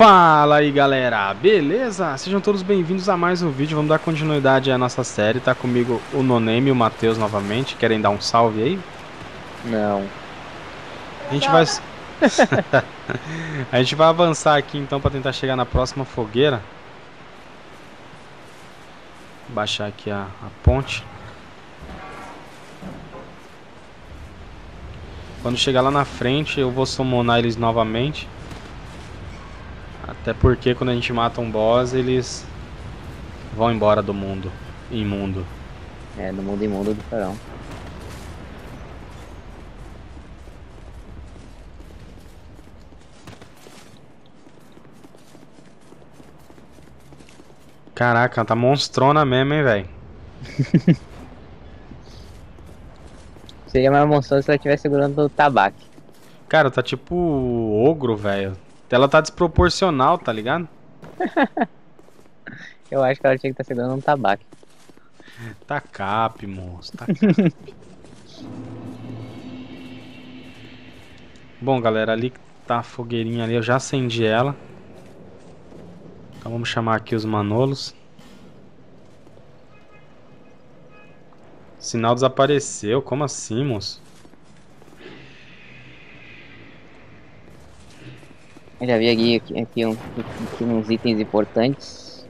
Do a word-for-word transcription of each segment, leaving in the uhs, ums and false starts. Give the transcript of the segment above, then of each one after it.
Fala aí galera, beleza? Sejam todos bem-vindos a mais um vídeo, vamos dar continuidade à nossa série. Tá comigo o Noname e o Matheus novamente, querem dar um salve aí? Não. A gente vai... a gente vai avançar aqui então para tentar chegar na próxima fogueira. Vou baixar aqui a, a ponte. Quando chegar lá na frente eu vou summonar eles novamente. Até porque quando a gente mata um boss, eles vão embora do mundo imundo. É, do mundo imundo do Ferão. Caraca, tá monstrona mesmo, hein, velho? Seria mais monstrona se ela estivesse segurando o tabaco. Cara, tá tipo ogro, velho. Ela tá desproporcional, tá ligado? Eu acho que ela tinha que estar segurando um tabaco. Tá cap, moço. Tá cap. Bom, galera, ali tá a fogueirinha ali. Eu já acendi ela. Então vamos chamar aqui os manolos. O sinal desapareceu. Como assim, moço? Eu já vi aqui, aqui, aqui, um, aqui uns itens importantes.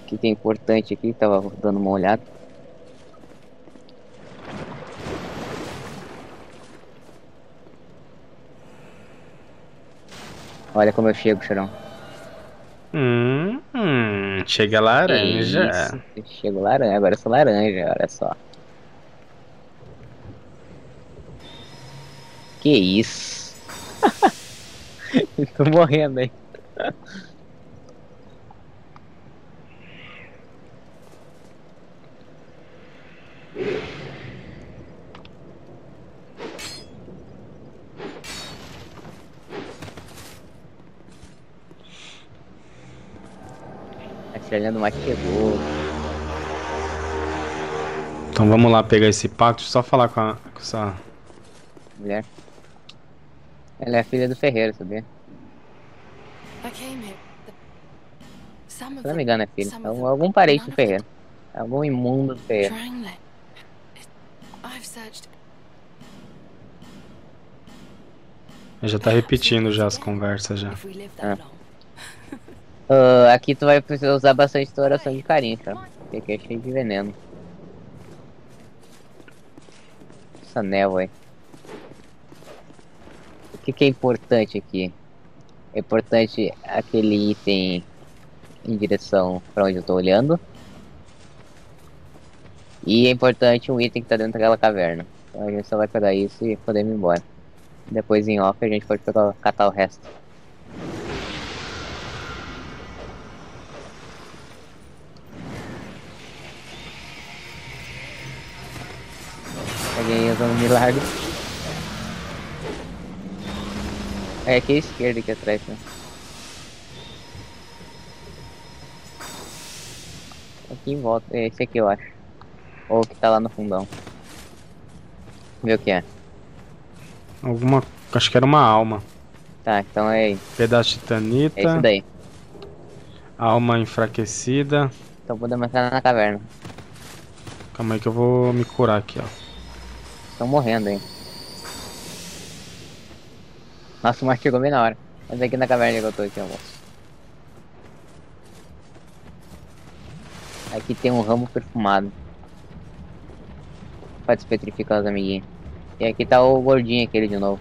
O que tem importante aqui? Tava dando uma olhada. Olha como eu chego, Chorão. Hum, hum, chega laranja. Isso, eu chego laranja, agora eu sou laranja, olha só. Que isso? Eu tô morrendo aí. A trilha do mate chegou. Então vamos lá pegar esse pacto. Só falar com, a, com essa mulher. Ela é filha do Ferreiro, sabia? Se não me engano é filha. Algum parente do Ferreiro. Algum imundo do Ferreiro. Eu já tá repetindo já as conversas já. Ah. Uh, aqui tu vai precisar usar bastante tua oração de carinho, tá? Porque aqui é cheio de veneno. Essa névoa aí. O que é importante aqui? É importante aquele item em direção para onde eu tô olhando. E é importante um item que tá dentro daquela caverna. Então a gente só vai pegar isso e poder ir embora. Depois em off a gente pode pegar, catar o resto. Alguém usando um milagre. É aqui à esquerda, aqui atrás, né? Aqui em volta, é esse aqui eu acho. Ou que tá lá no fundão. Vê o que é. Alguma... acho que era uma alma. Tá, então é... pedaço de titanita. É isso daí. Alma enfraquecida. Então podemos entrar na caverna. Calma aí que eu vou me curar aqui, ó. Estão morrendo, hein. Nossa, o mar chegou bem na hora. Mas aqui na caverna que eu tô aqui, moço. Aqui tem um ramo perfumado. Pra despetrificar os amiguinhos. E aqui tá o gordinho aquele de novo.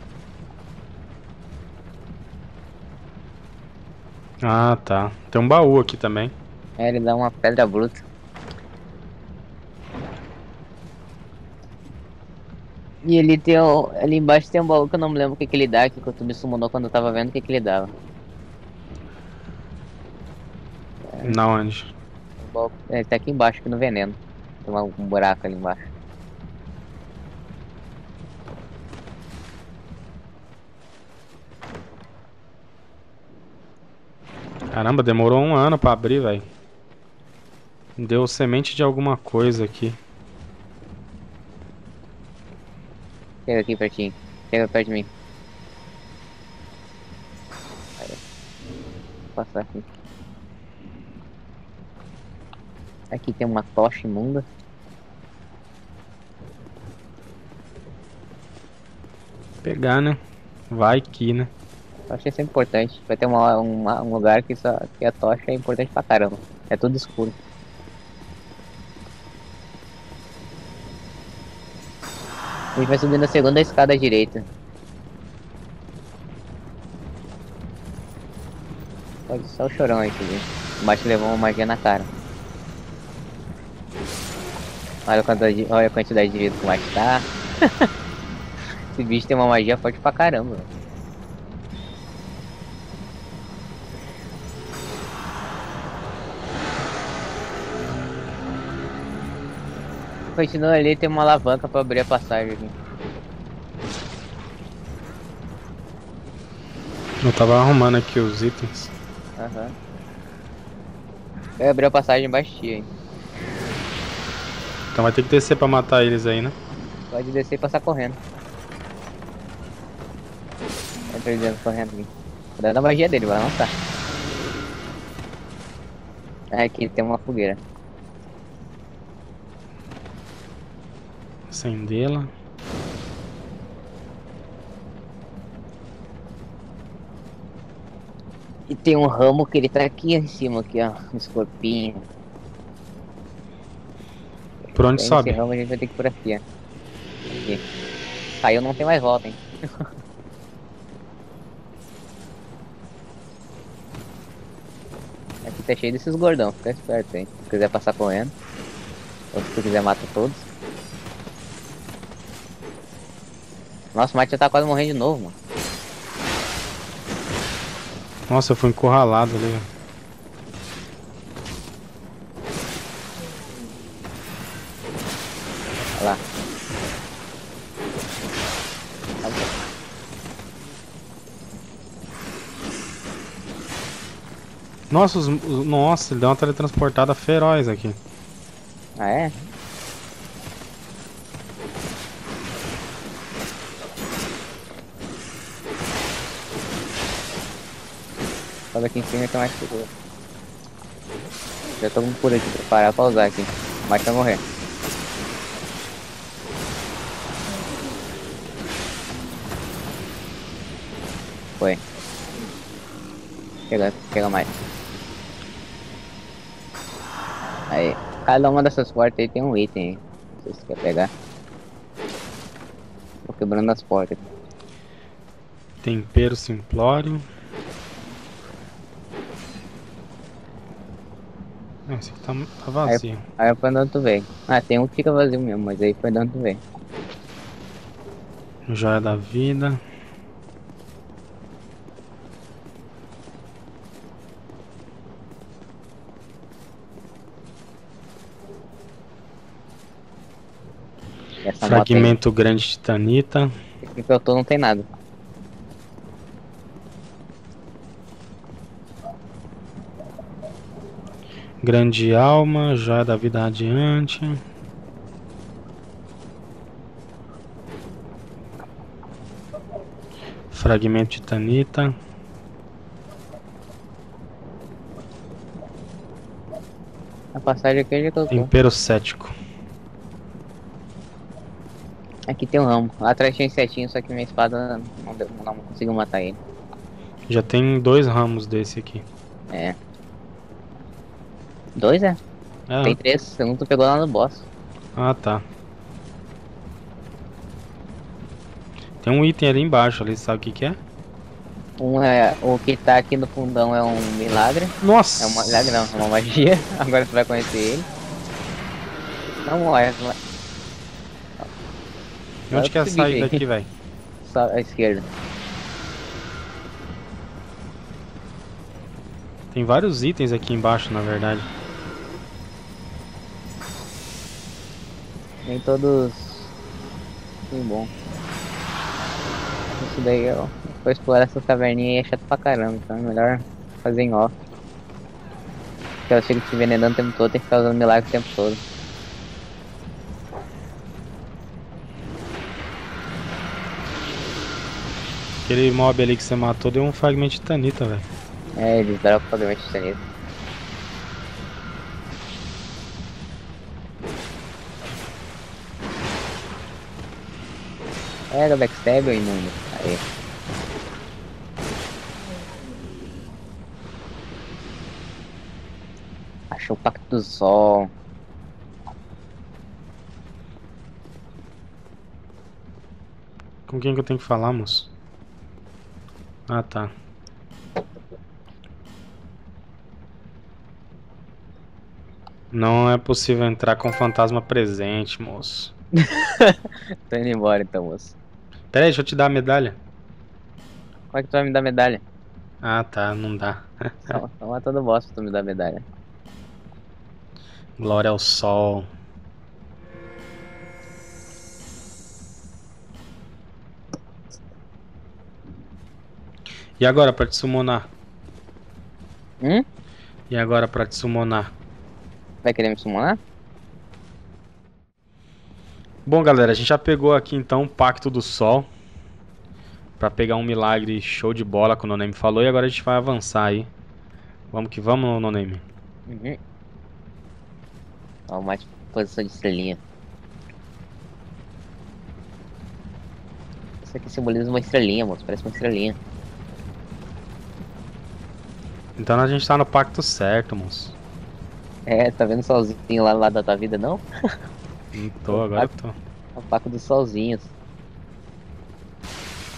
Ah, tá. Tem um baú aqui também. É, ele dá uma pedra bruta. E ali, tem um, ali embaixo tem um baú que eu não me lembro o que, que ele dá, que tu me summonou quando eu tava vendo o que, que ele dava. Na onde? O baú, ele tá aqui embaixo, aqui no veneno. Tem um, um buraco ali embaixo. Caramba, demorou um ano pra abrir, velho. Deu semente de alguma coisa aqui. Chega aqui pertinho, chega perto de mim. passar aqui. Aqui tem uma tocha imunda. Pegar, né? Vai que, né? Tocha é sempre importante. Vai ter uma, uma, um lugar que, só, que a tocha é importante pra caramba. É tudo escuro. A gente vai subir na segunda escada à direita. Pode só o chorão aí, gente. O macho levou uma magia na cara. Olha a quantidade de, olha a quantidade de vida que o macho tá. Esse bicho tem uma magia forte pra caramba. Continua ali, tem uma alavanca pra abrir a passagem aqui. Eu tava arrumando aqui os itens. Aham. Uhum. Eu abri a passagem baixinha aí. Então vai ter que descer pra matar eles aí, né? Pode descer e passar correndo. Entra dentro correndo aqui. Cuidado da magia dele, vai lançar. Aqui tem uma fogueira. Acendê-la. E tem um ramo que ele tá aqui em cima, aqui ó, uns corpinhos. Por onde tem sobe? Esse ramo a gente vai ter que ir por aqui, ó. Aqui. Caiu, não tem mais volta, hein. Aqui tá cheio desses gordão, fica esperto, hein. Se quiser passar correndo. Ou se tu quiser mata todos. Nossa, o Mate já tá quase morrendo de novo, mano. Nossa, eu fui encurralado ali, velho. Olha lá. Nossa, os, os, nossa, ele deu uma teletransportada feroz aqui. Ah, é? Aqui em cima tem mais seguro. Já tô por aqui, preparar pra usar aqui. Mas vai morrer. Foi. Pega, pega mais. Aí, cada uma dessas portas aí tem um item aí. Não sei se você quer pegar. Tô quebrando as portas. Tempero simplório. Esse aqui tá, tá vazio. Aí, aí foi andando tu veio. Ah, tem um que fica vazio mesmo, mas aí foi andando tu veio. Joia da vida. Essa fragmento grande de titanita. Aqui que eu tô não tem nada. Grande alma, joia da vida radiante. Fragmento titanita. A passagem aqui já colocou. Tempero cético. Aqui tem um ramo. Lá atrás tinha um insetinho, só que minha espada não, deu, não conseguiu matar ele. Já tem dois ramos desse aqui. É. Dois, é? é? Tem três, um tu pegou lá no boss. Ah, tá. Tem um item ali embaixo, ali, sabe o que que é? Um é... O que tá aqui no fundão é um milagre. Nossa! É um milagre não, é uma magia. Agora tu vai conhecer ele. Não morre. E onde que é a saída aqui, velho? Só à esquerda. Tem vários itens aqui embaixo, na verdade. Nem todos... Sim, bom. Isso daí, ó. Vou explorar essas caverninhas aí é chato pra caramba, então é melhor fazer em off. Porque eu chego te envenenando o tempo todo, tem que ficar usando milagre o tempo todo. Aquele mob ali que você matou deu um fragmento de titanita, velho. É, eles deram pagamento de sanidade. É, do backstab ou imundo? Aí. Achou o Pacto do Sol. Com quem que eu tenho que falar, moço? Ah, tá. Não é possível entrar com fantasma presente, moço. Tô indo embora então, moço. Pera aí, deixa eu te dar a medalha. Como é que tu vai me dar a medalha? Ah, tá, não dá. Então é todo bosta tu me dar a medalha. Glória ao sol. E agora pra te summonar? Hum? E agora pra te summonar? Vai querer me summonar? Bom, galera, a gente já pegou aqui então o Pacto do Sol pra pegar um milagre show de bola que o Noname falou. E agora a gente vai avançar aí. Vamos que vamos, Noname. Uhum. Ó, mais posição de estrelinha. Isso aqui simboliza uma estrelinha, moço. Parece uma estrelinha. Então a gente tá no pacto certo, moço. É, tá vendo solzinho lá, lá da tua vida, não? Não tô, agora eu tô. É o pacto dos solzinhos.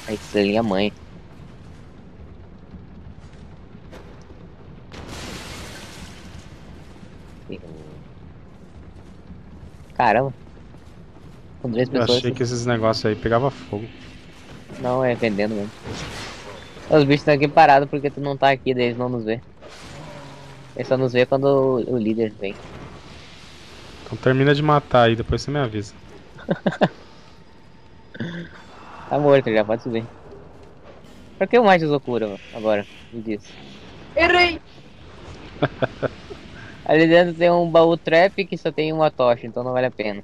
A estrelinha mãe. Caramba. Com três pessoas. Eu achei assim que esses negócios aí pegavam fogo. Não, é vendendo mesmo. Os bichos estão aqui parados porque tu não tá aqui, daí eles não nos vê. Eles só nos vê quando o, o líder vem. Então termina de matar aí, depois você me avisa. Tá morto já, pode subir. Pra que o mais usou cura agora? Me diz. Errei! Ali dentro tem um baú trap que só tem uma tocha, então não vale a pena.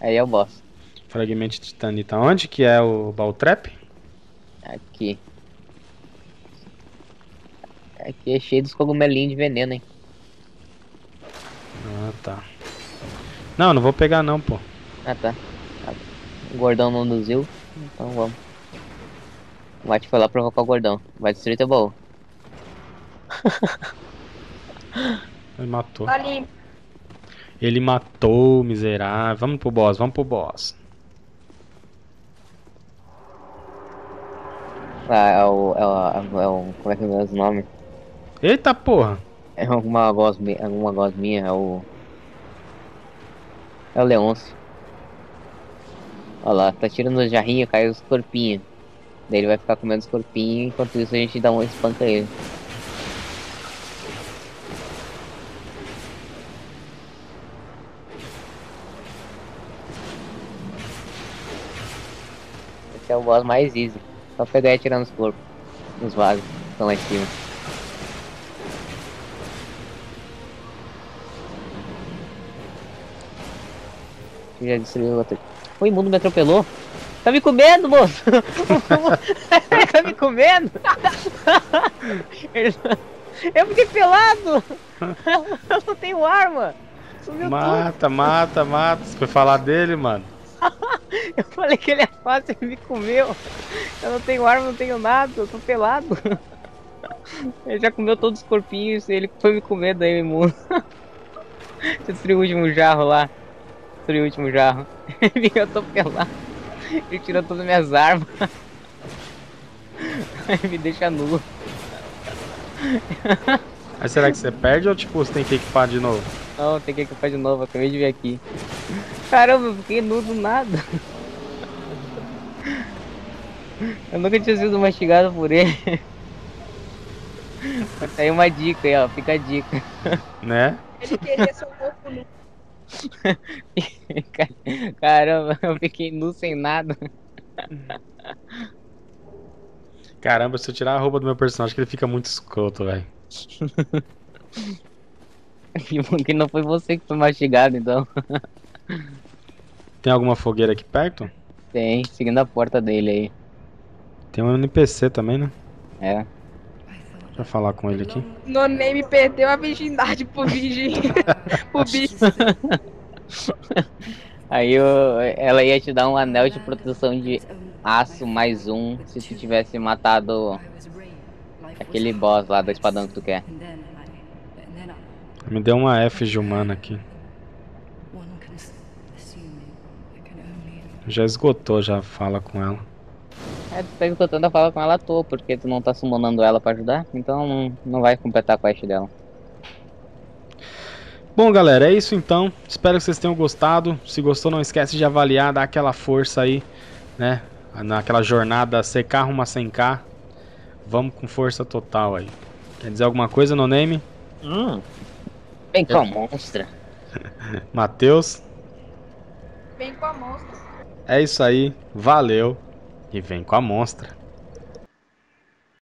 Aí é o boss. Fragmento de titanita. Onde que é o baú trap? Aqui. Aqui é cheio dos cogumelinhos de veneno, hein? Ah, tá. Não, não vou pegar não, pô. Ah, tá. O gordão não induziu, então vamos. O Mate foi lá provocar o gordão. Vai destruir teu baú. Ele matou. Ali. Ele matou, miserável. Vamos pro boss, vamos pro boss. Ah, é o... É o, é o como é que é o nome? Eita porra! É alguma voz, alguma voz minha, é o... É o Leonso. Olha lá, tá tirando os jarrinhos, caiu os corpinhos. Daí ele vai ficar comendo os corpinhos, enquanto isso a gente dá uma espanca a ele. Esse é o boss mais easy. Só pegar e atirar nos corpos, nos vasos que estão lá em cima. Já destruiu o outro. O imundo me atropelou. Tá me comendo, moço! Ele tá me comendo! Eu fiquei pelado! Eu não tenho arma! Sumiu mata, tudo. mata, mata! Você foi falar dele, mano? Eu falei que ele é fácil, ele me comeu! Eu não tenho arma, não tenho nada, eu tô pelado! Ele já comeu todos os corpinhos e ele foi me comer daí, o imundo. Destruiu o último jarro lá. O último jarro. Eu tô pelado. Ele tirou todas as minhas armas. Me deixa nu. Mas será que você perde ou tipo você tem que equipar de novo? Não, tem que equipar de novo, acabei de ver aqui. Caramba, eu fiquei nu do nada. Eu nunca tinha sido mastigado por ele. Mas aí uma dica aí, ó. Fica a dica. Né? Ele queria ser um pouco nu. Caramba, eu fiquei nu sem nada. Caramba, se eu tirar a roupa do meu personagem, que ele fica muito escroto, velho. Que bom que não foi você que foi mastigado, então. Tem alguma fogueira aqui perto? Tem, seguindo a porta dele aí. Tem um N P C também, né? É. Deixa eu falar com ele aqui. Noname perdeu a virgindade pro virgem. Pro bicho. Aí eu, ela ia te dar um anel de proteção de aço mais um se tu tivesse matado aquele boss lá do espadão que tu quer. Me deu uma F de humana aqui. Já esgotou, já fala com ela. É, tu tá esgotando a fala com ela à toa, porque tu não tá summonando ela pra ajudar, então não vai completar a quest dela. Bom, galera, é isso então. Espero que vocês tenham gostado. Se gostou, não esquece de avaliar, dar aquela força aí, né? Naquela jornada secar rumo a cem k. Vamos com força total aí. Quer dizer alguma coisa, Noname? Hum, vem com a monstra. Matheus? Vem com a monstra. É isso aí. Valeu. E vem com a monstra.